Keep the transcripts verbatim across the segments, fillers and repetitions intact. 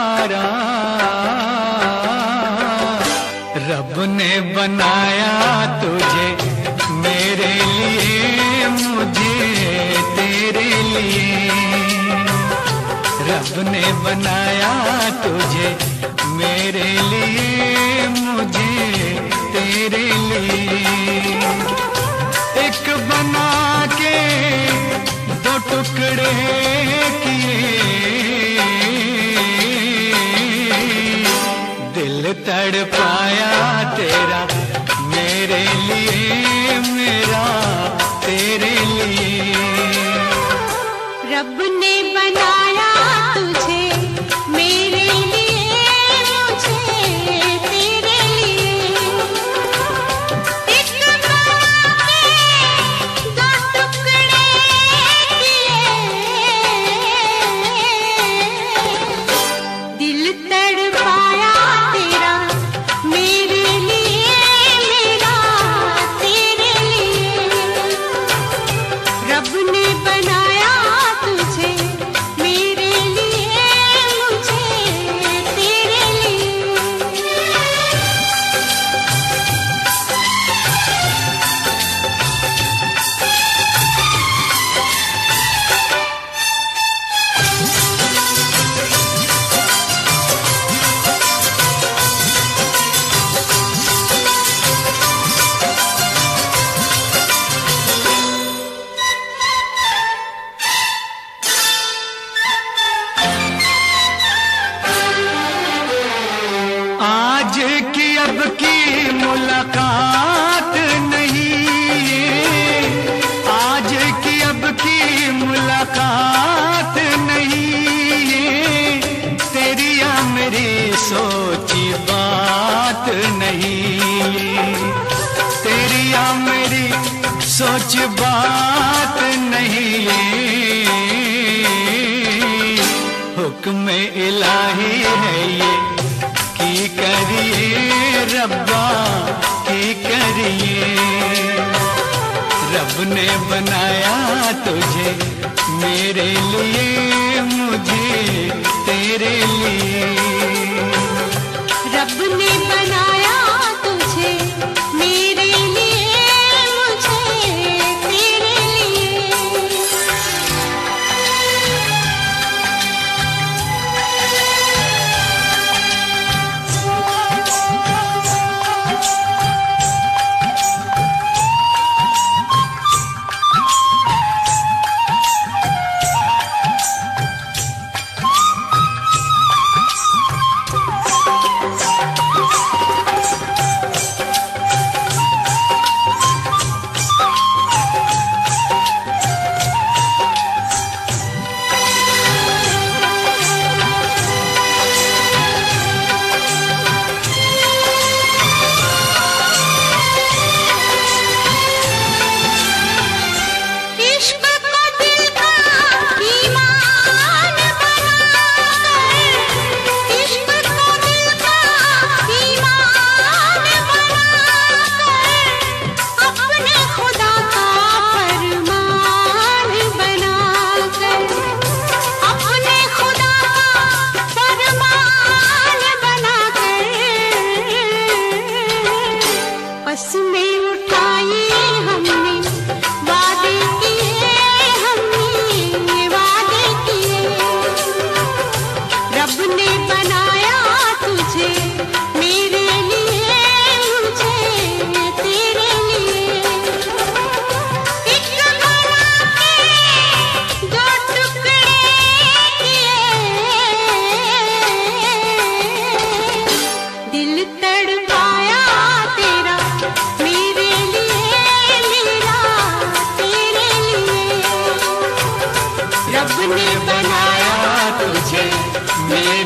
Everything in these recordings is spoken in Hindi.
हमारा, रब ने बनाया तुझे मेरे लिए, मुझे तेरे लिए। रब ने बनाया तुझे मेरे लिए, मुझे तेरे लिए। एक बना के दो टुकड़े किए, दिल तड़पाया तेरा मेरे लिए, मेरा तेरे लिए। रब ने बनाया तुझे मेरे लिए, मुझे तेरे लिए। एक बना के दो टुकड़े किए, दिल तड़पाया की अब की मुलाकात नहीं, आज की अब की मुलाकात नहीं, तेरी या मेरी सोची बात नहीं, तेरी या मेरी सोच बात नहीं। हुक्म इलाही है ये की करिए रब्बा की करिए। रब ने बनाया तुझे मेरे लिए, मुझे तेरे लिए। रब ने बनाया तुझे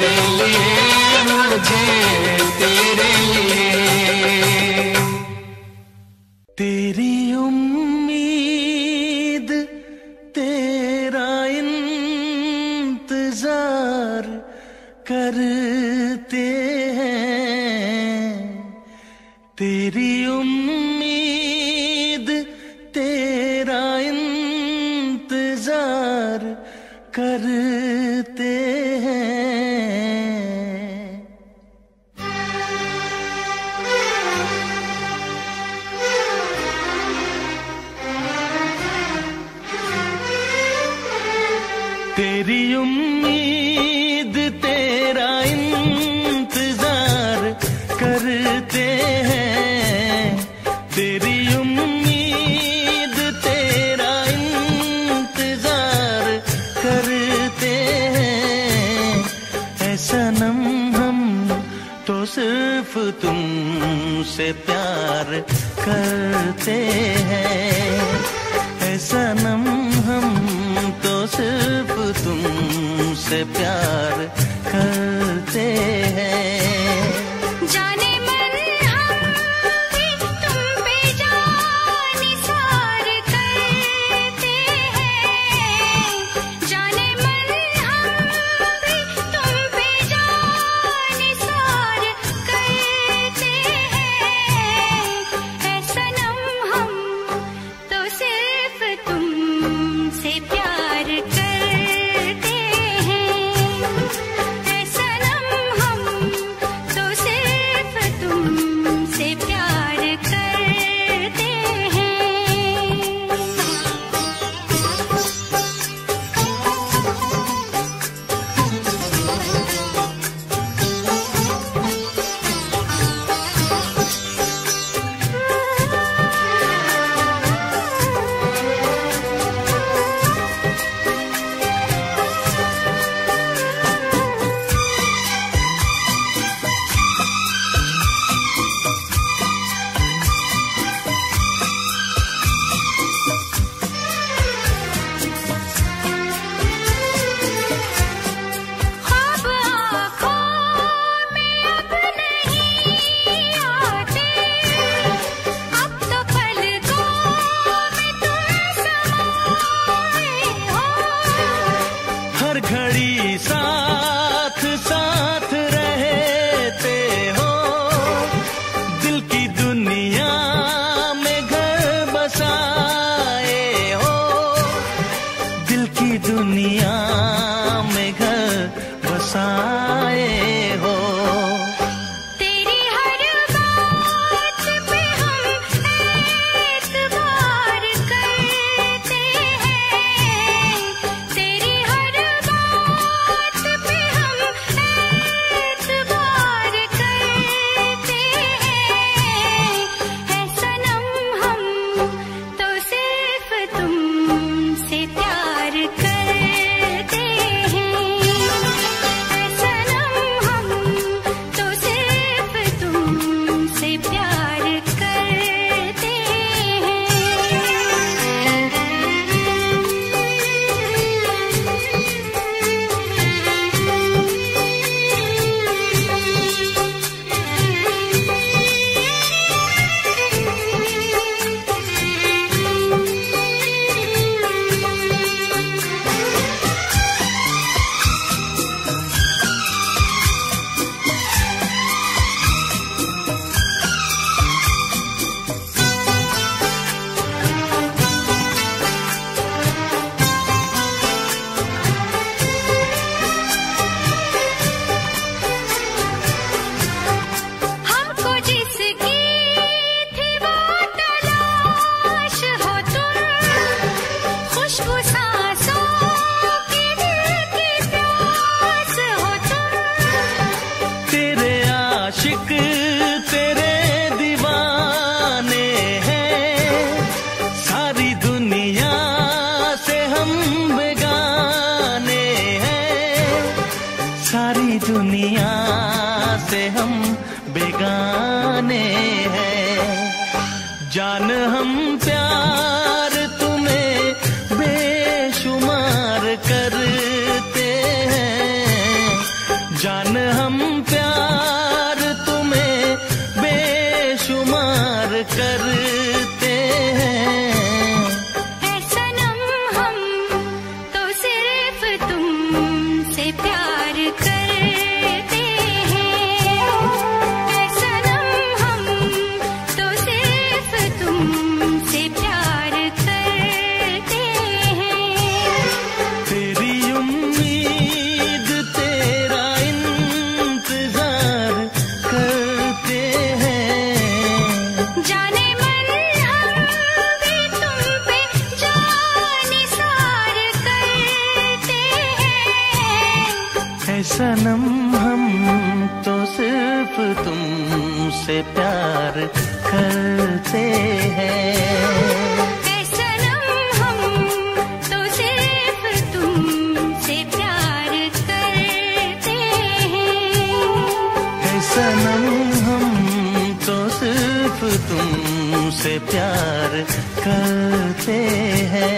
मेरे लिए, मुझे तेरे लिए। करते हैं तेरी उम्मीद, तेरा इंतजार करते हैं। सनम हम तो सिर्फ तुमसे प्यार करते हैं, ऐ सनम हम तो सिर्फ तुमसे प्यार करते हैं। जाने मन हम तुम पे जान निसार करते हैं, जाने मन हम तुम पे जान निसार करते हैं, ऐ सनम हम तो सिर्फ तुमसे प्यार करते हैं। दुनिया में घर बसाए हो, तेरी हर बात पे हम एतबार करते हैं, तेरी हर बात पे हम एतबार करते हैं, ऐ सनम हम तो सिर्फ तुमसे प्यार करते हैं। सारी दुनिया से हम बेगाने हैं, जान हम प्यार तुम्हें बेशुमार करते हैं, जान हम प्यार तुम्हें बेशुमार करते हैं। ऐ सनम हम तो सिर्फ तुमसे प्यार करते हैं, ऐ सनम हम तो सिर्फ तुमसे प्यार करते हैं। तेरी उम्मीद तेरा इंतजार करते हैं, जाने मन हम भी तुम पे जान निसार करते हैं, ऐ सनम हम तो सिर्फ तुमसे प्यार करते हैं। सनम हम तो सिर्फ तुमसे प्यार करते हैं।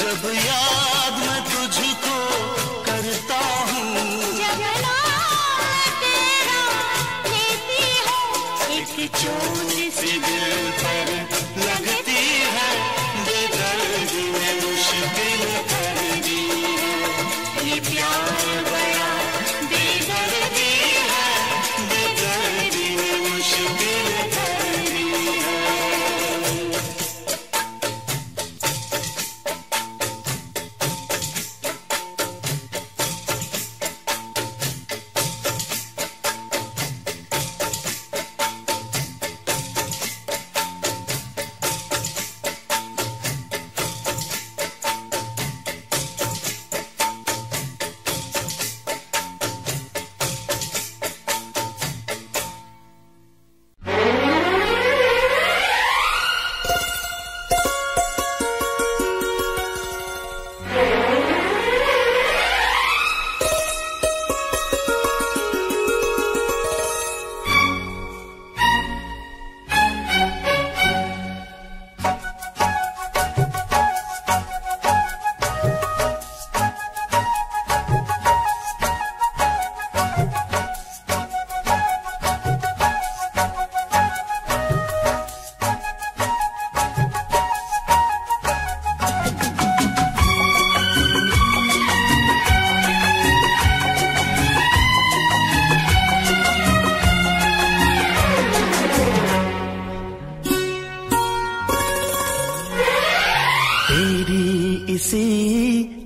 जब याद मैं तुझको करता हूँ, जब नाम तेरा लेती है, एक चोट सी दिल पर लगती है, बेदर्द में मुश्किल कर दी ये प्यार बया बेदर्दी है, बेदर्द में मुश्किल कर दी है।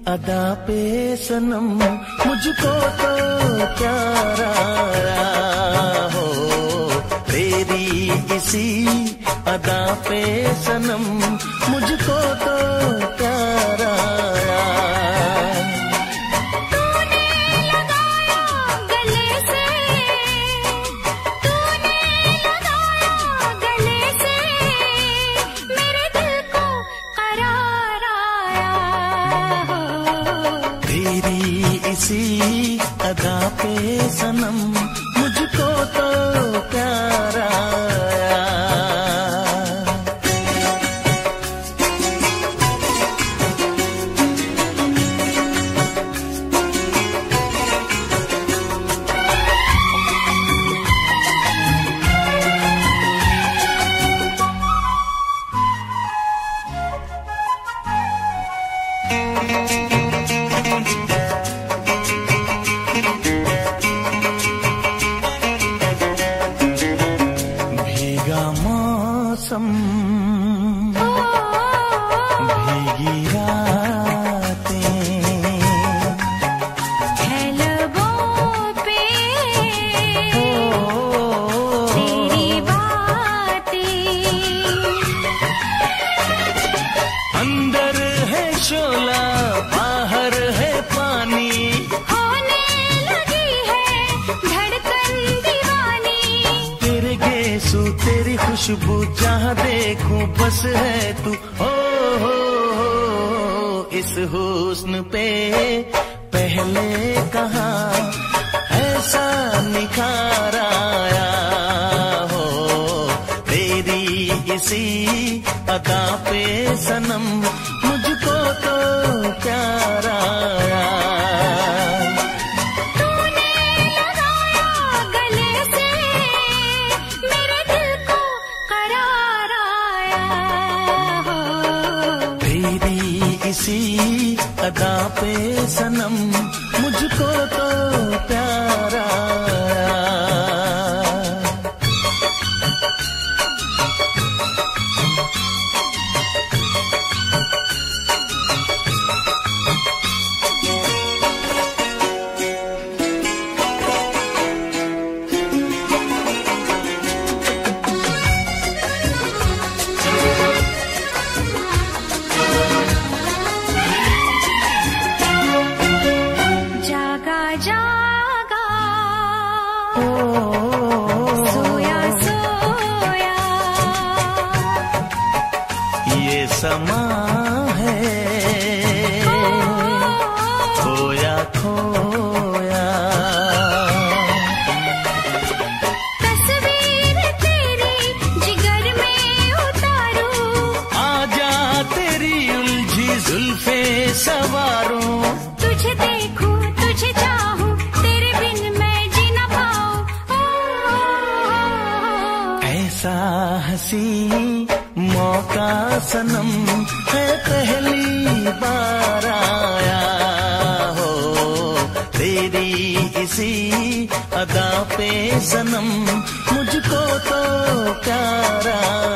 अदा पे सनम मुझको तो प्यारा हो, तेरी इसी अदा पे सनम मुझको तो प्यारा। अदा पे सनम मुझको तो प्यारा। खुशबू जहाँ देखूं बस है तू, हो हो हो, इस हुस्न पे पहले कहाँ ऐसा निखार आया हो, तेरी इसी अदा पे सनम मुझको तो प्यार आया। इसी अदा पे सनम मुझको तो प्यारा। जागा जुल्फे सवारों, तुझे देखूं तुझे चाहूं, तेरे बिन मैं जी ना पाऊं। ऐसा हसी मौका सनम है पहली बार आया हो, तेरी इसी अदा पे सनम मुझको तो प्यार आया।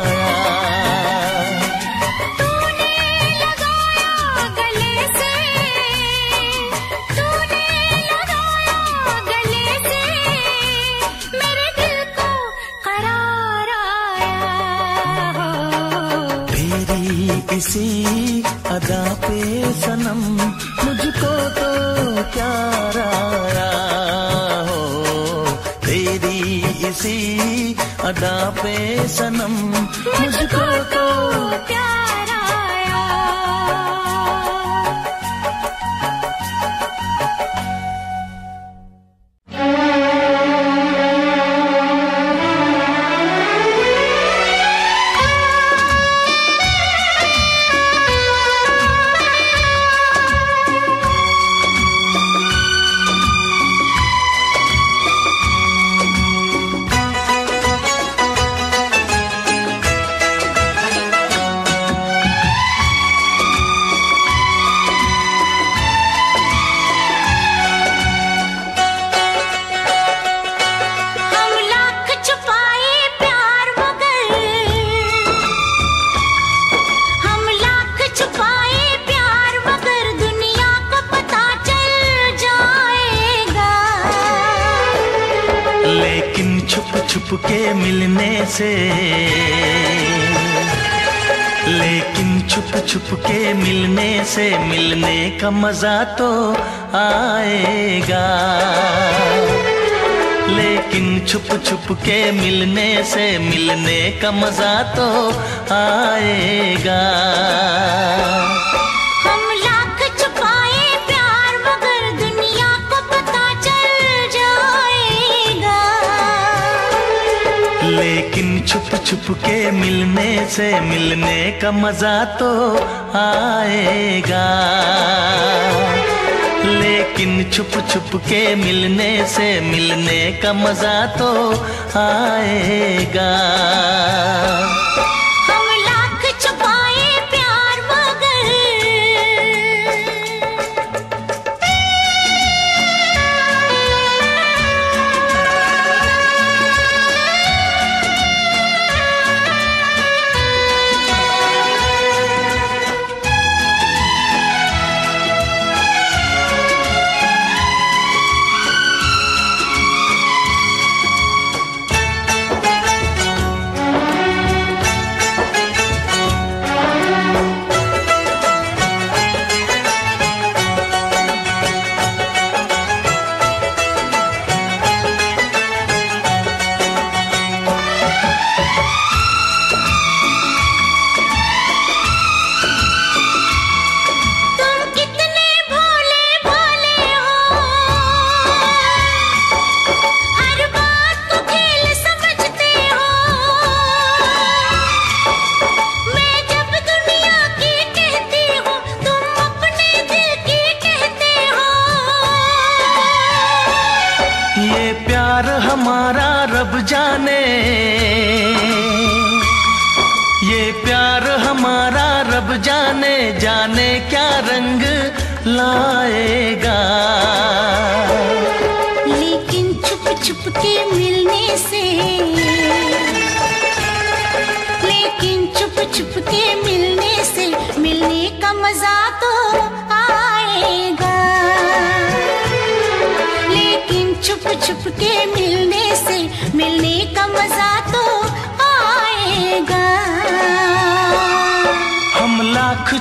इसी अदा पे सनम मुझको तो प्यार आया हो, तेरी इसी अदा पे सनम मुझको तो प्यार आया। छुप के मिलने से, लेकिन छुप छुप के मिलने से मिलने का मजा तो आएगा। लेकिन छुप छुप के मिलने से मिलने का मजा तो आएगा। लेकिन छुप छुप के मिलने से मिलने का मजा तो आएगा। लेकिन छुप छुप के मिलने से मिलने का मजा तो आएगा।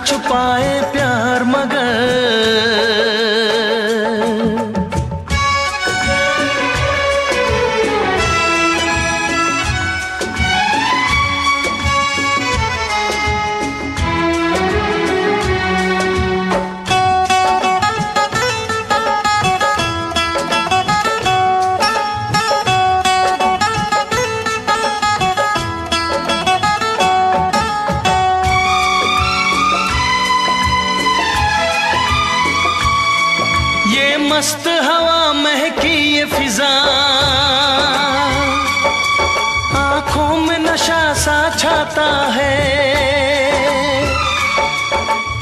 छुपाए प्यार मगर, ये मस्त हवा महकी ये फिजा, आंखों में नशा सा छाता है,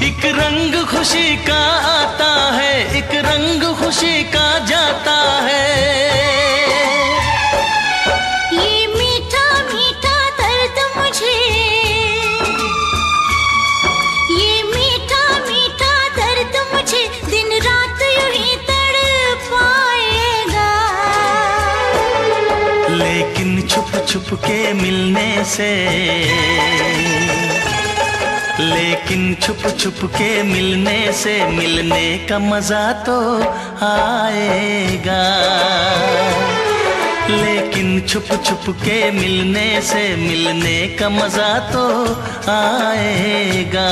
एक रंग खुशी का आता है, एक रंग खुशी का जाता है। छुप के मिलने से, लेकिन छुप छुप के मिलने से मिलने का मजा तो आएगा, लेकिन छुप छुप के मिलने से मिलने का मजा तो आएगा।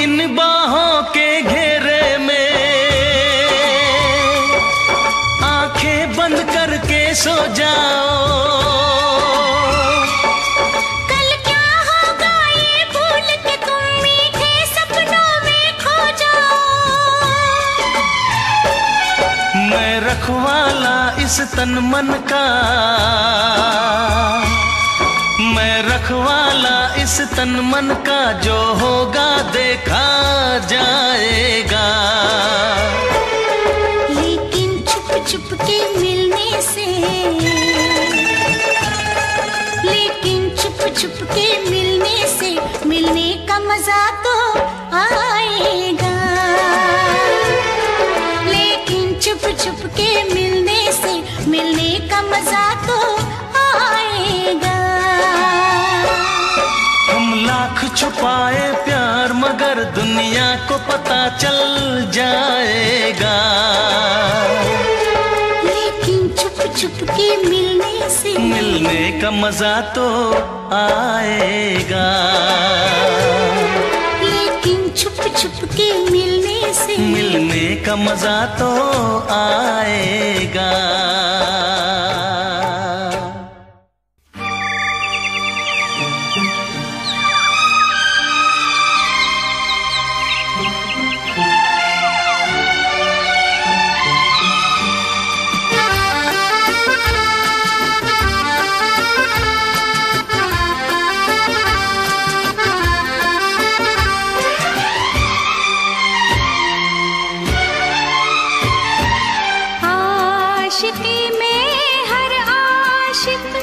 इन बाहों के घेरे में आंखें बंद करके सो जाओ, कल क्या होगा ये भूल के तुम मीठे सपनों में खो जाओ। मैं रखवाला इस तन मन का, मैं रखवाला इस तन मन का, जो होगा देखा जाएगा। लेकिन छुप छुप के मिलने से, लेकिन छुप छुप के मिलने से मिलने का मजा तो आएगा, लेकिन छुप छुप के मिलने से मिलने का मजा तो आएगा। लाख छुपाए प्यार मगर दुनिया को पता चल जाएगा, लेकिन छुप छुप के मिलने से मिलने का मजा तो आएगा, लेकिन छुप छुप के मिलने से मिलने का मजा तो आएगा। आशिकी में हर आशिक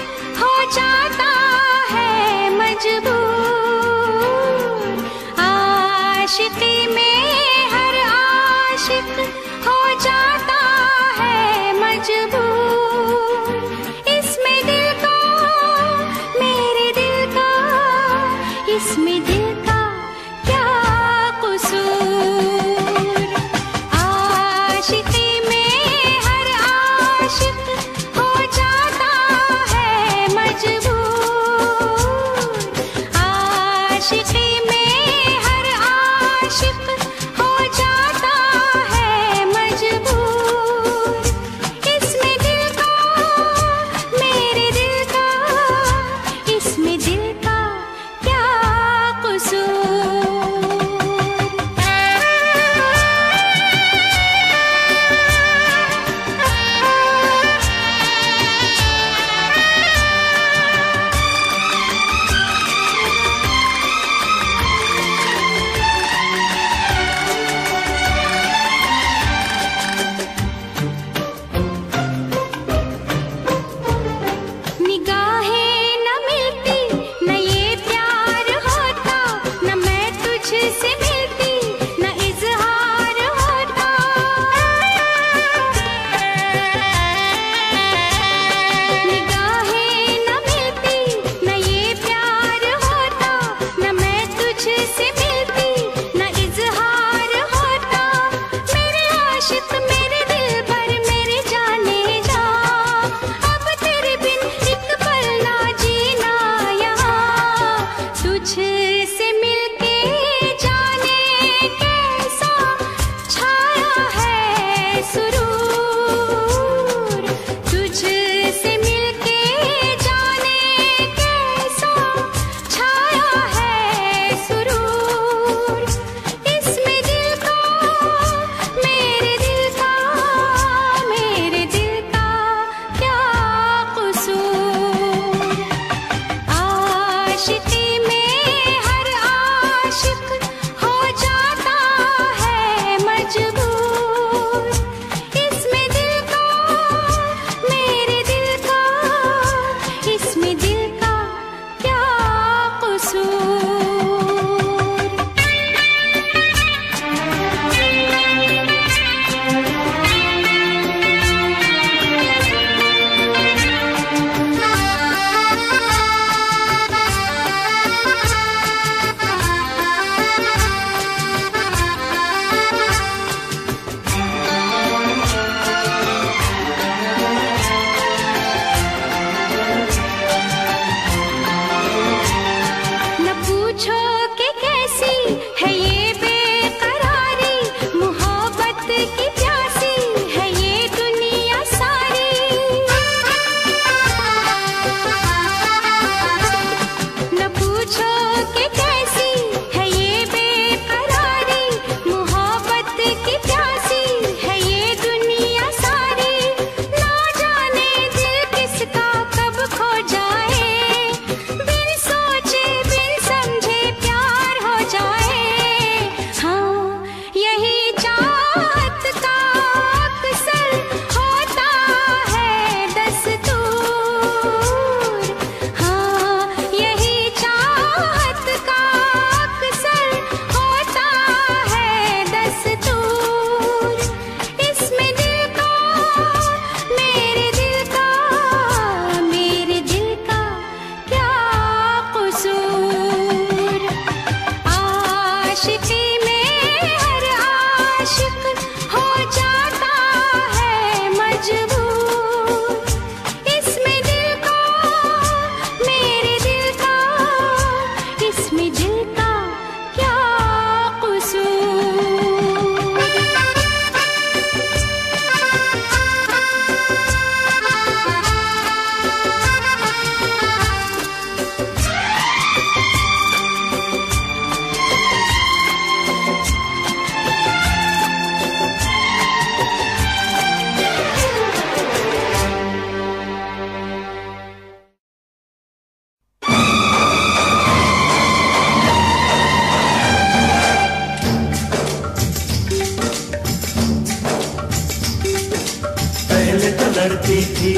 करती थी,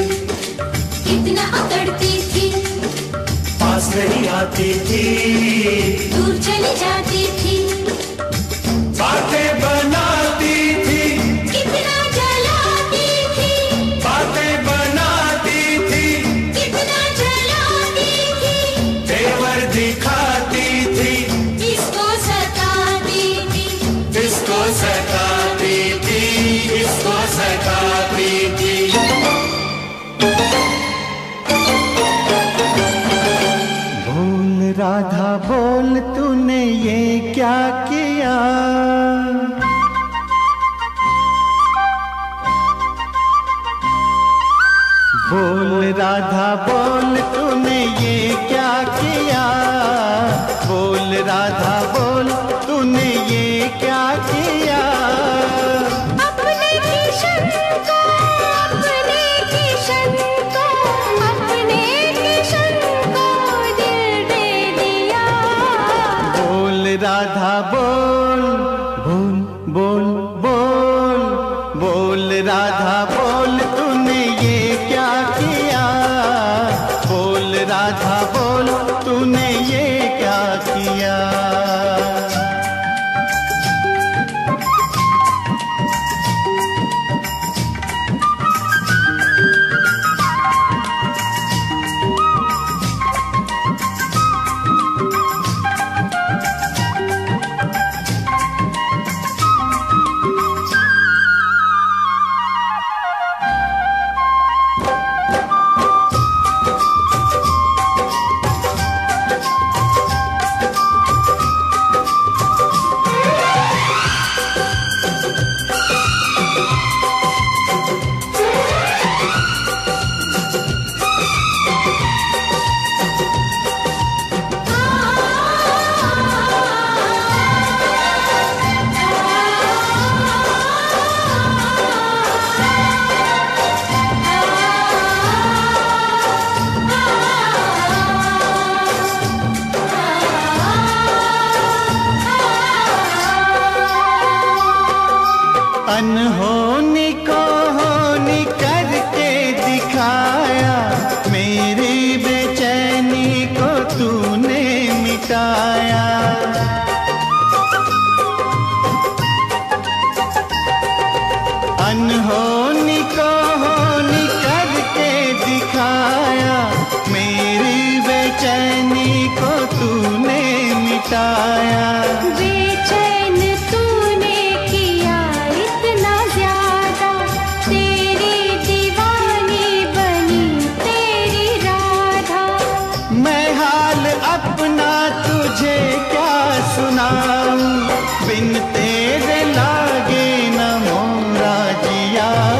कितना अकड़ती थी, पास नहीं आती थी, दूर चली जाती थी, बातें बनाती थी, कितना जलाती थी, बातें बनाती थी, कितना जलाती थी, तेवर दिखाती थी, इसको सताती थी, इसको सताती थी, इसको सताती थी। बोल राधा बोल तूने ये क्या किया, बोल राधा बोल तूने ये क्या किया, बोल राधा बोल तूने ये क्या किया, अपने की शर्म अपने की शर्म अपने की शर्म को दिल दे दिया। बोल राधा बोल बोल बोल बोल बोल राधा बोल तूने ये क्या किया, बोल राधा बोल तूने ये क्या किया। बिन तेरे लागे न मोरा जिया।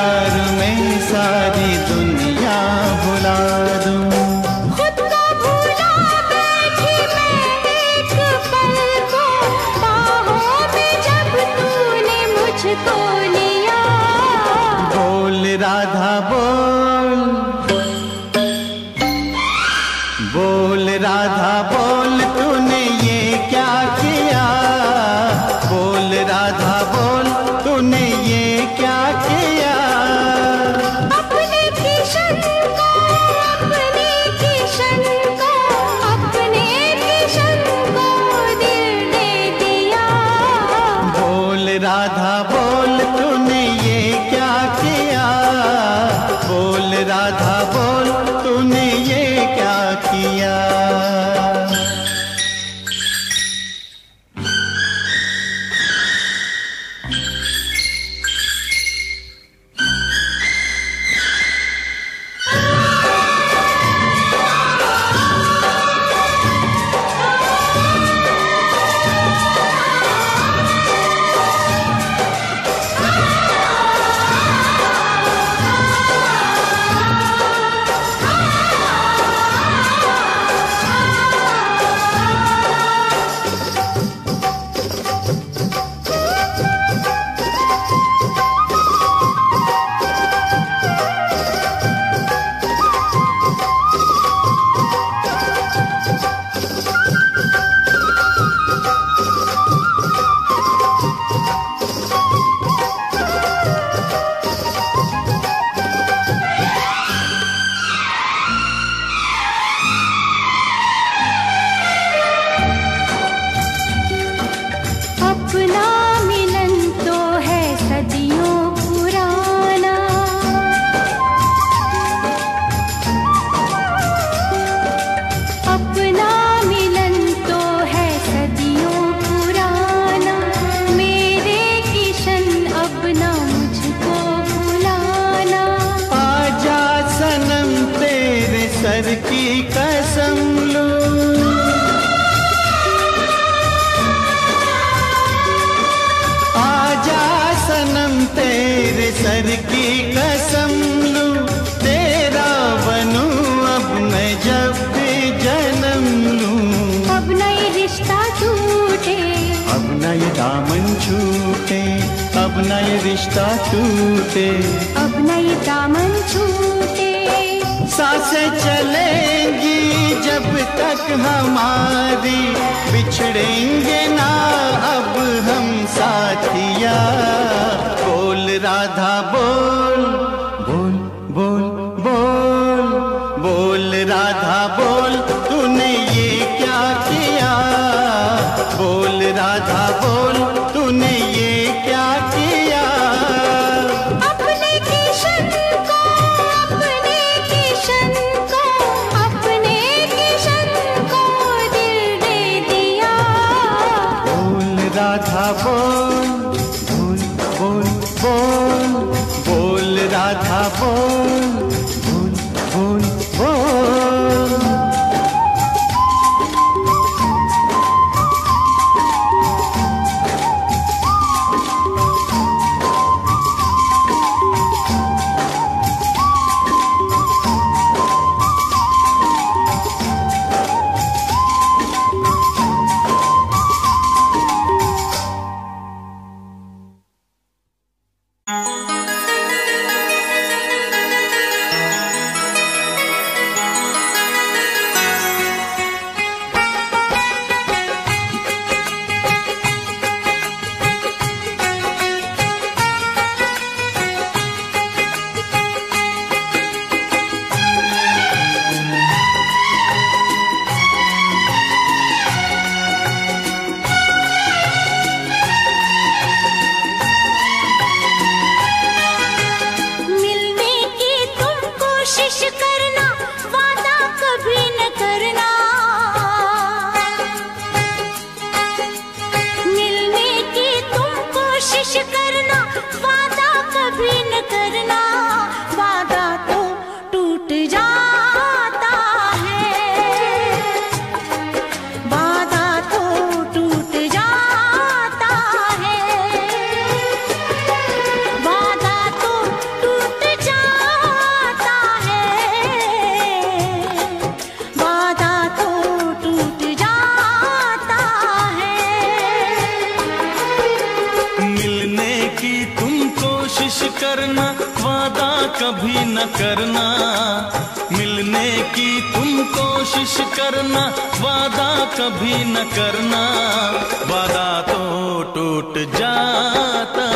प्यार में सारी दुनिया भुला दूँ। राधा बोल बोल राधा बोल तूने ये क्या किया, बोल राधा बोल तूने ये क्या किया। अपने किशन को अपने किशन को अपने किशन को दिल दे दिया। बोल राधा बोल तूने ये क्या किया, बोल राधा बोल तूने ये क्या किया। सर की कसम लूं आजा सनम तेरे सर की कसम लूं, तेरा बनूं अब मैं जब भी जन्म लूं। अब ना ये रिश्ता टूटे अब ना ये दामन छूटे अब ना ये रिश्ता टूटे अब ना ये दामन छूटे। सांसें चलेंगी जब तक हमारी, बिछड़ेंगे ना अब हम साथिया। बोल राधा बोल बोल बोल बोल बोल राधा बोल तूने ये क्या किया, बोल राधा बोल तूने ये क्या किया। राधा बोल बोल बोल बोल बोल राधा बोल बोल बोल बोल। वादा कभी न करना, मिलने की तुम कोशिश करना, वादा कभी न करना, वादा तो टूट जाता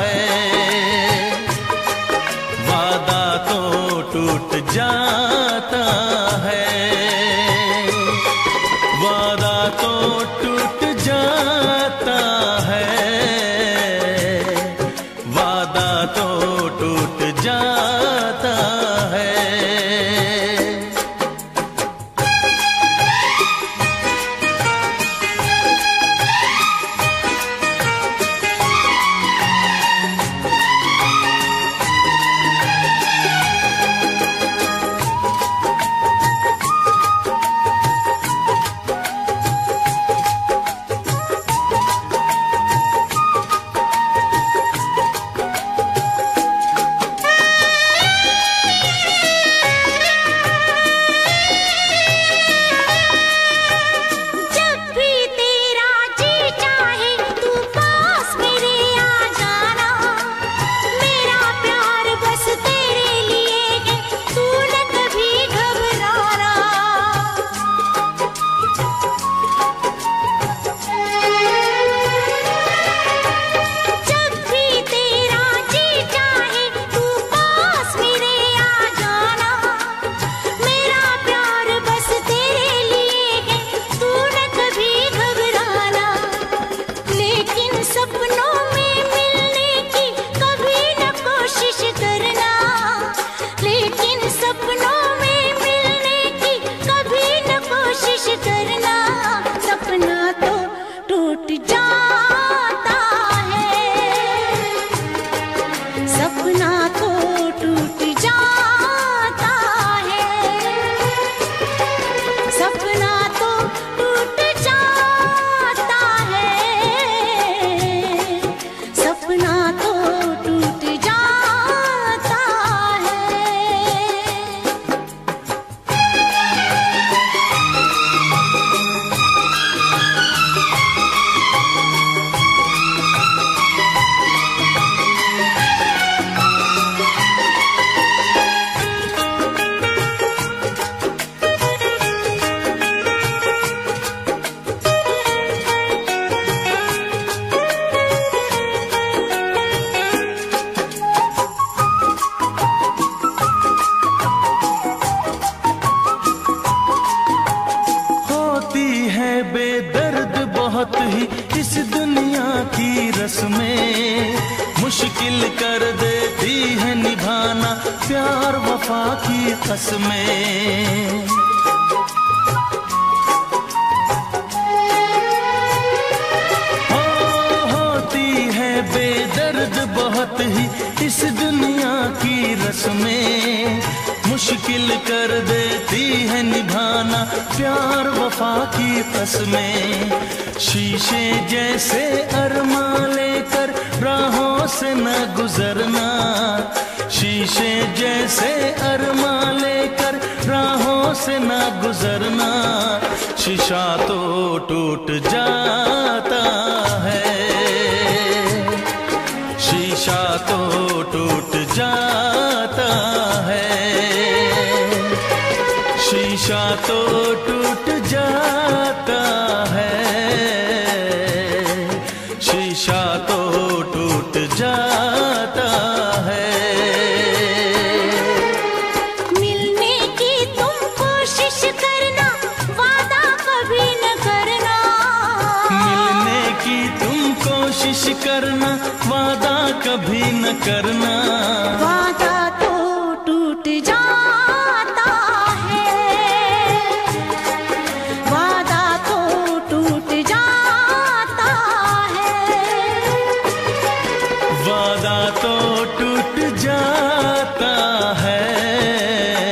है, वादा तो टूट जाता है, वादा तो टूट जाता है, वादा तो टूट जाता है।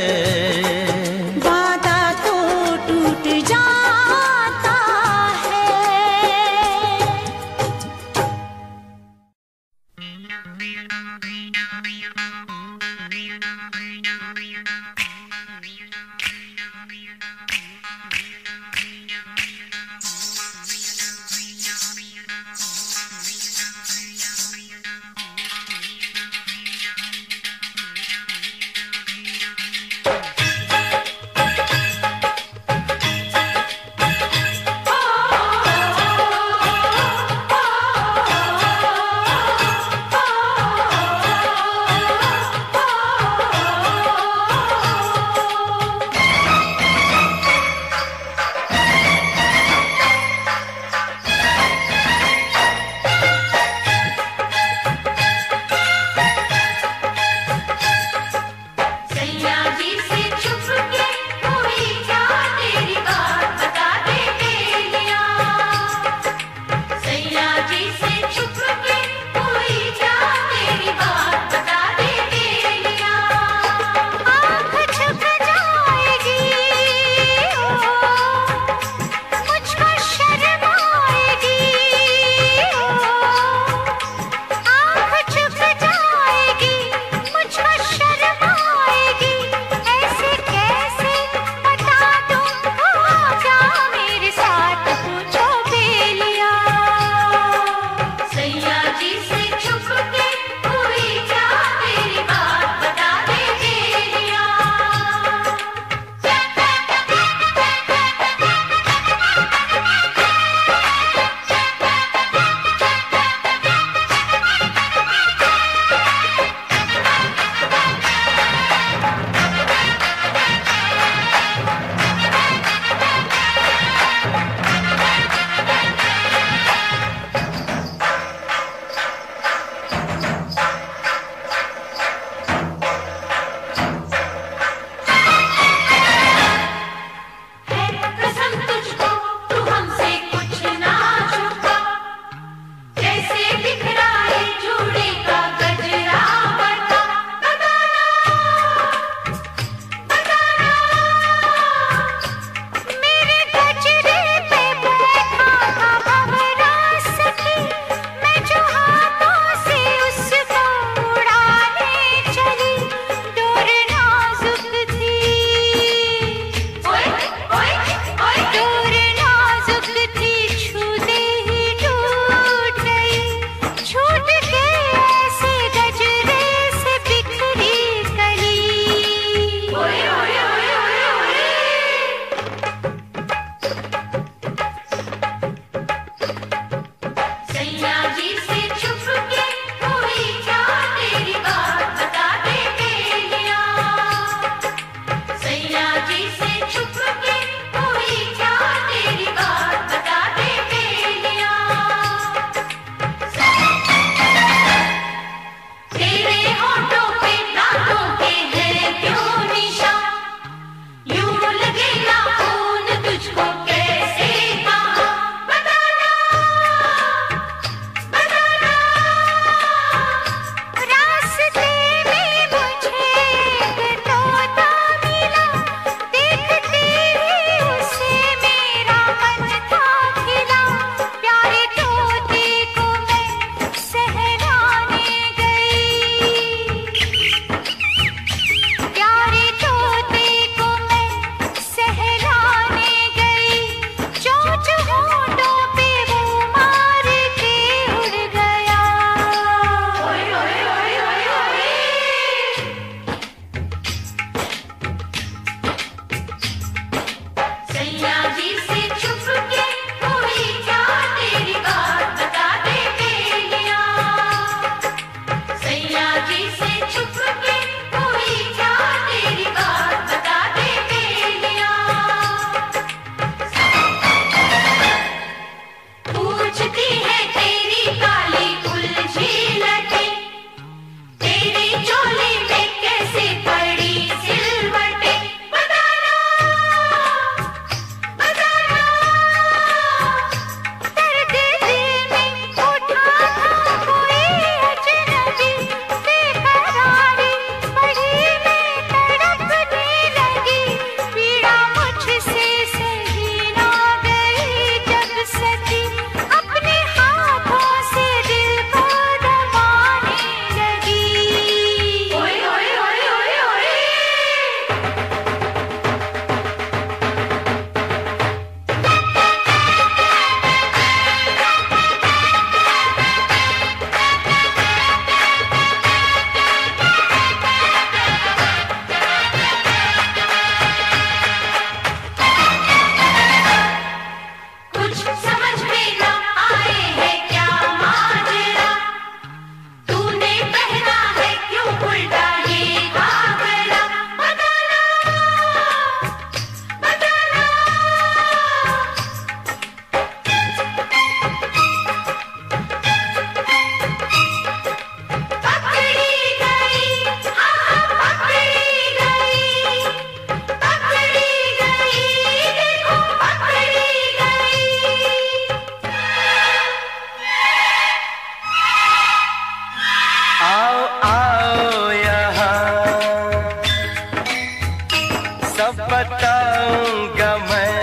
बताऊंगा मैं।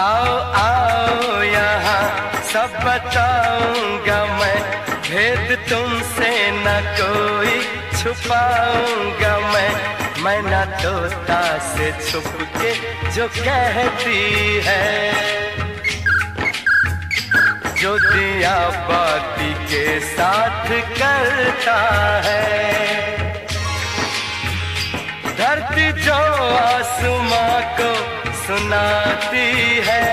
आओ आओ यहाँ सब बताऊंगा मैं, भेद तुमसे न कोई छुपाऊंगा मैं। मैं ना तोता से छुप के जो कहती है, जो दिया बाती के साथ करता है। धरती जो आसमां को सुनाती है,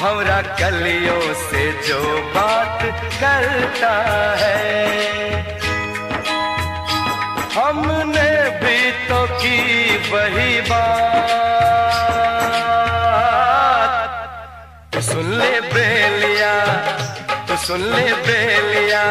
भंवरा कलियों से जो बात करता है। हमने भी तो की वही बात, सुन ले बेलिया, तो सुन ले बेलिया।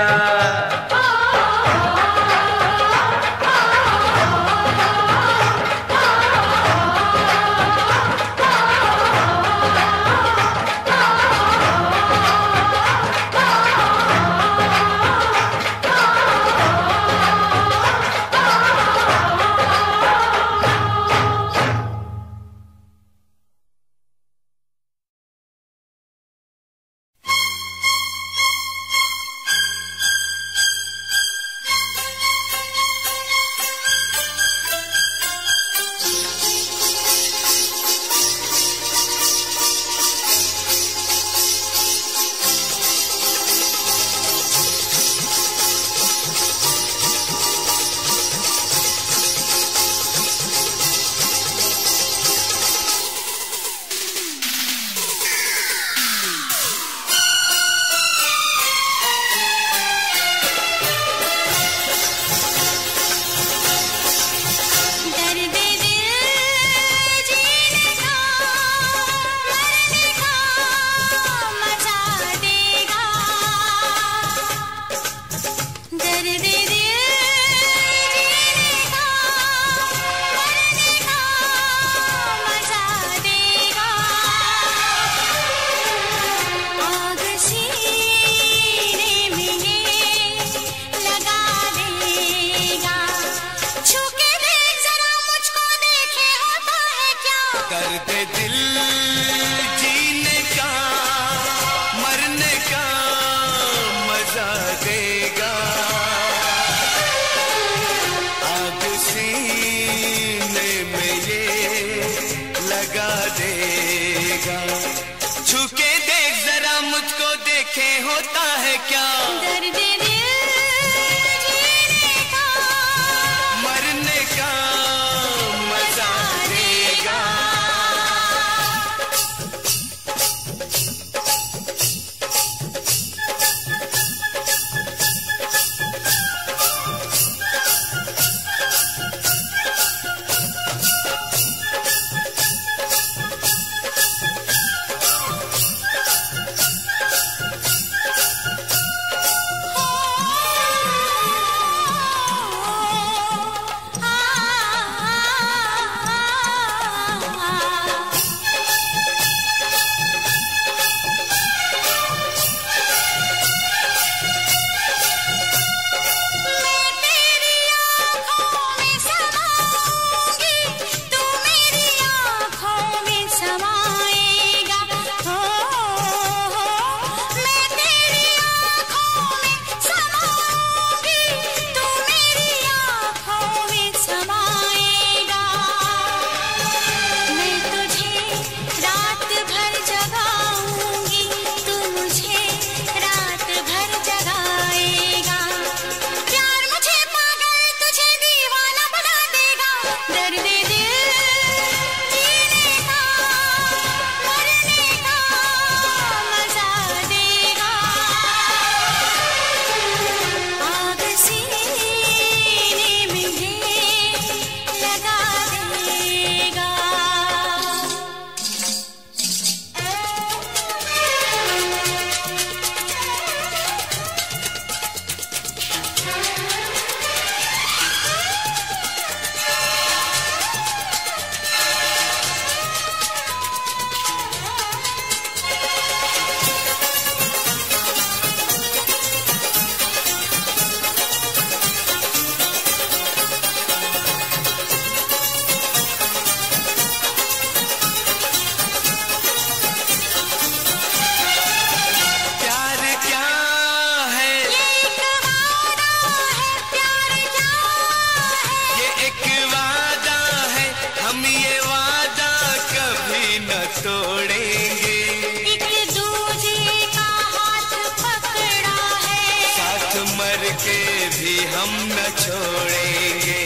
साथ मर के भी हम न छोड़ेंगे।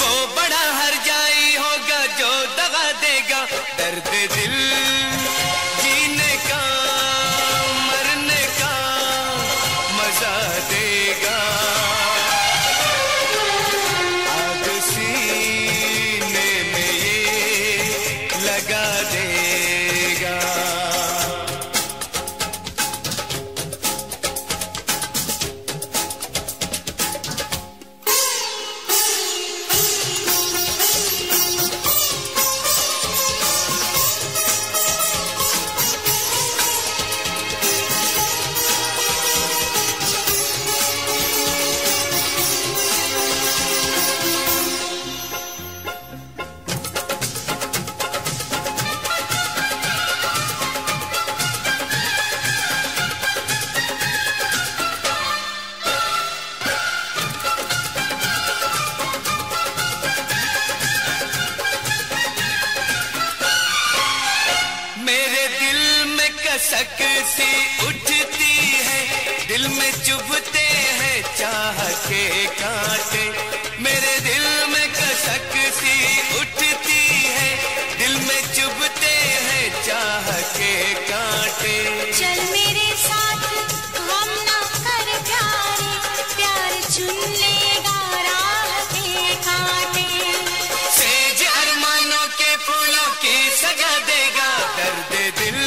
वो बड़ा हरजाई होगा जो दगा देगा दर्द दिल, जीने का मरने का मजा देगा। आग सीने में ये लगा देगा। कसक सी उठती है, दिल में चुभते हैं चाह के कांटे। मेरे दिल में कसक सी उठती है, दिल में चुभते हैं चाह के कांटे। चल मेरे साथ हम ना कर प्यारे, प्यार चुन लेगा राह के कांटे। सेज अरमानों के फूलों की सजा देगा दर्द दिल,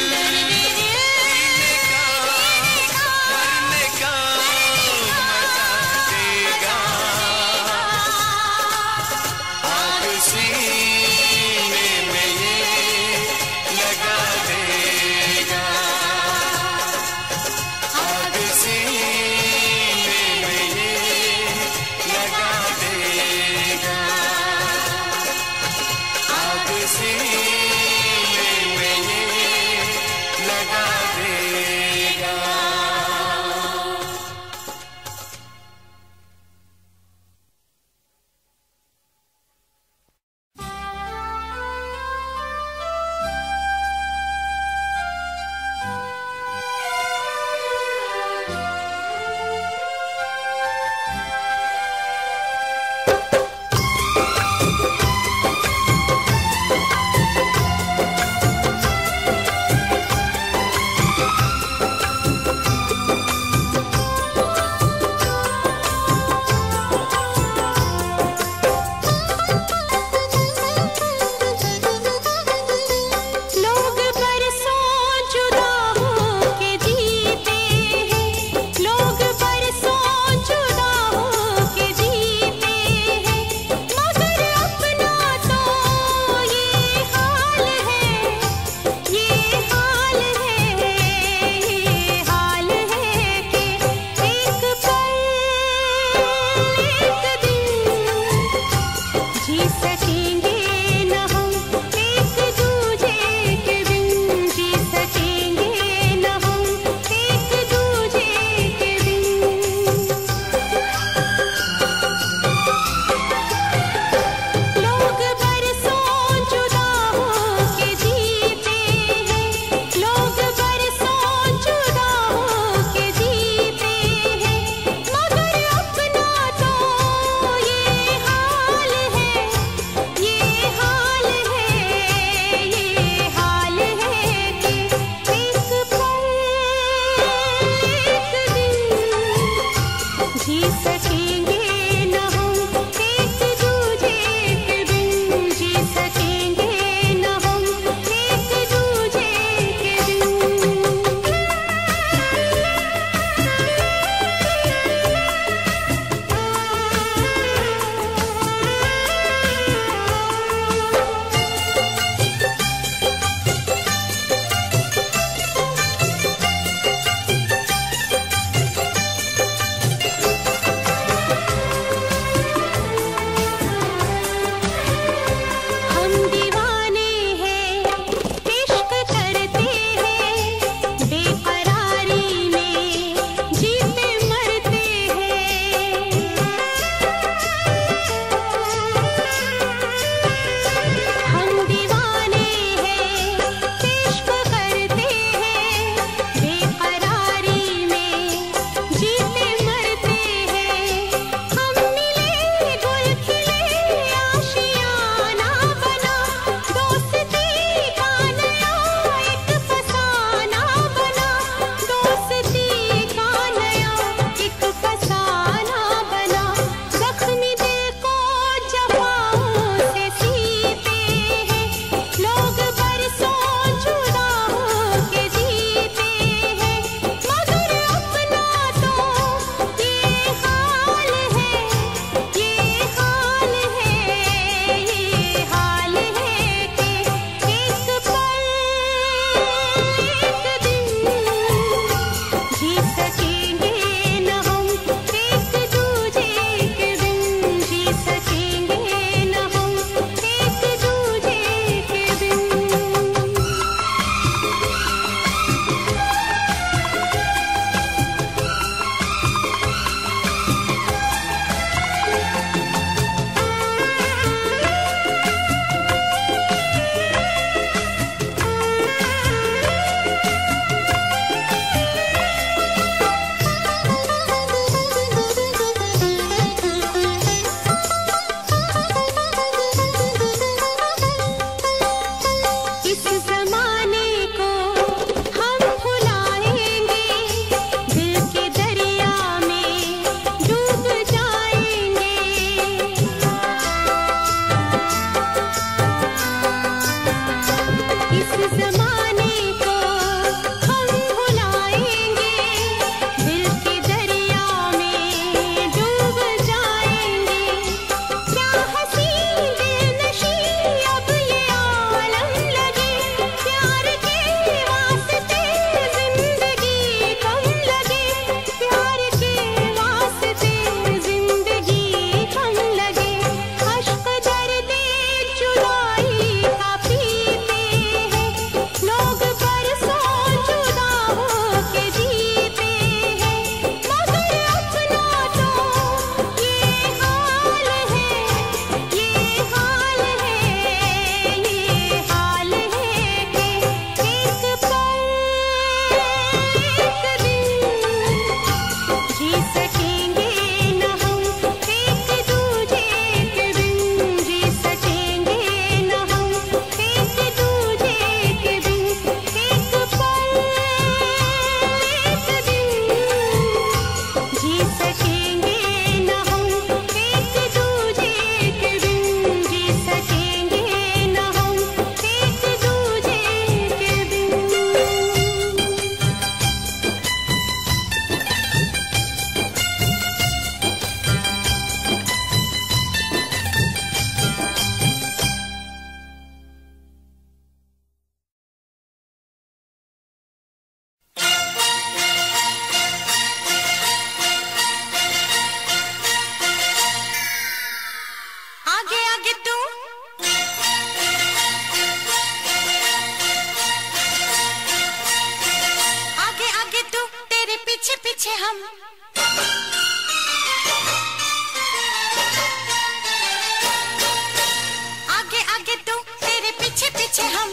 पीछे हम,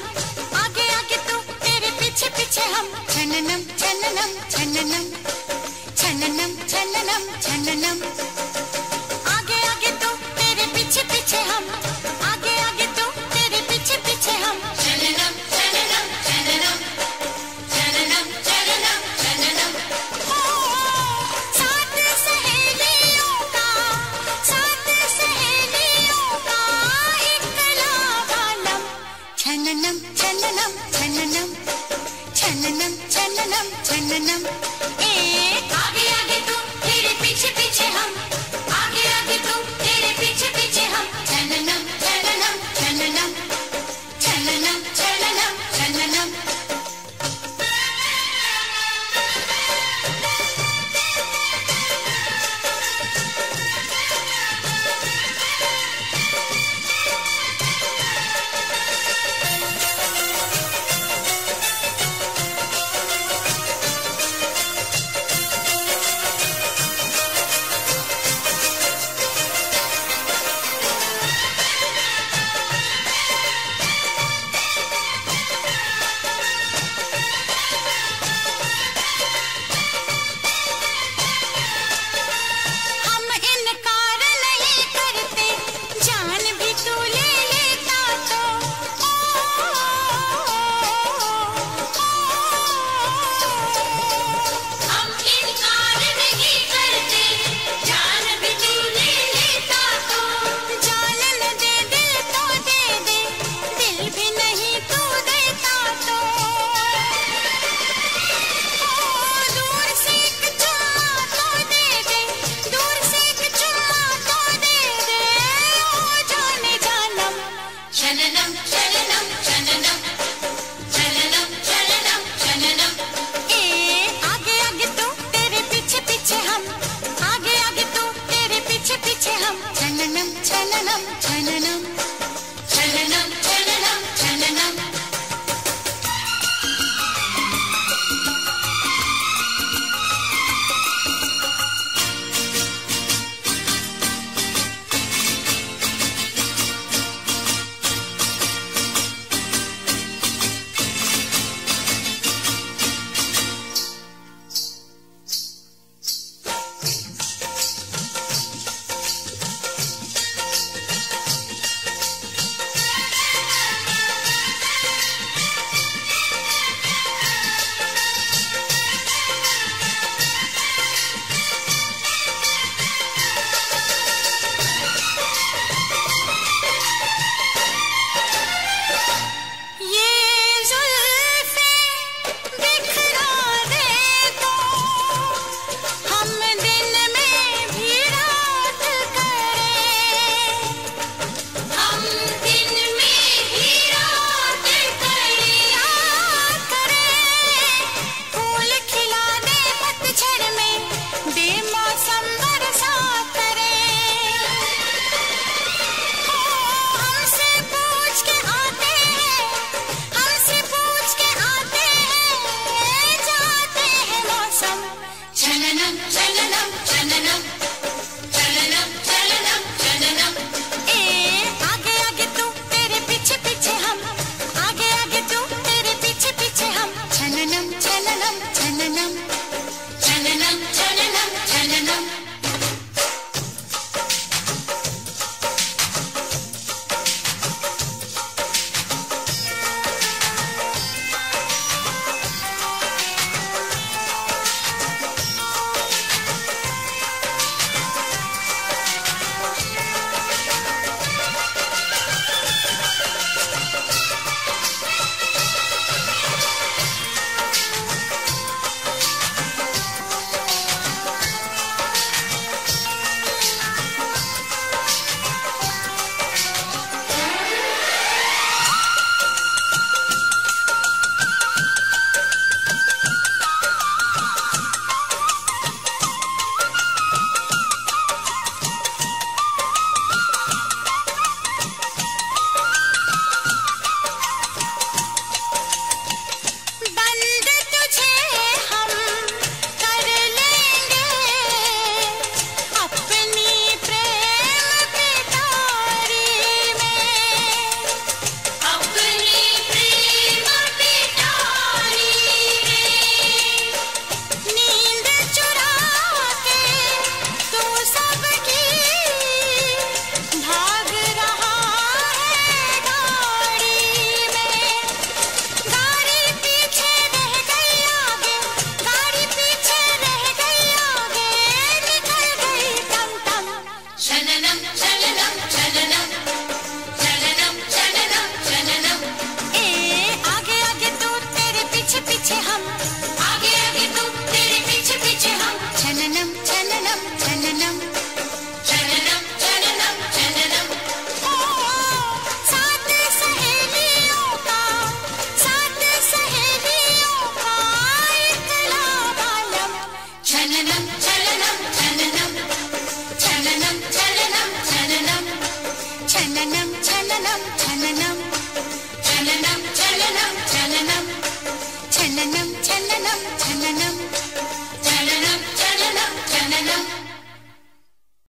आगे आगे तू, तेरे पीछे पीछे हम। छननम छननम छननम छननम छननम छननम।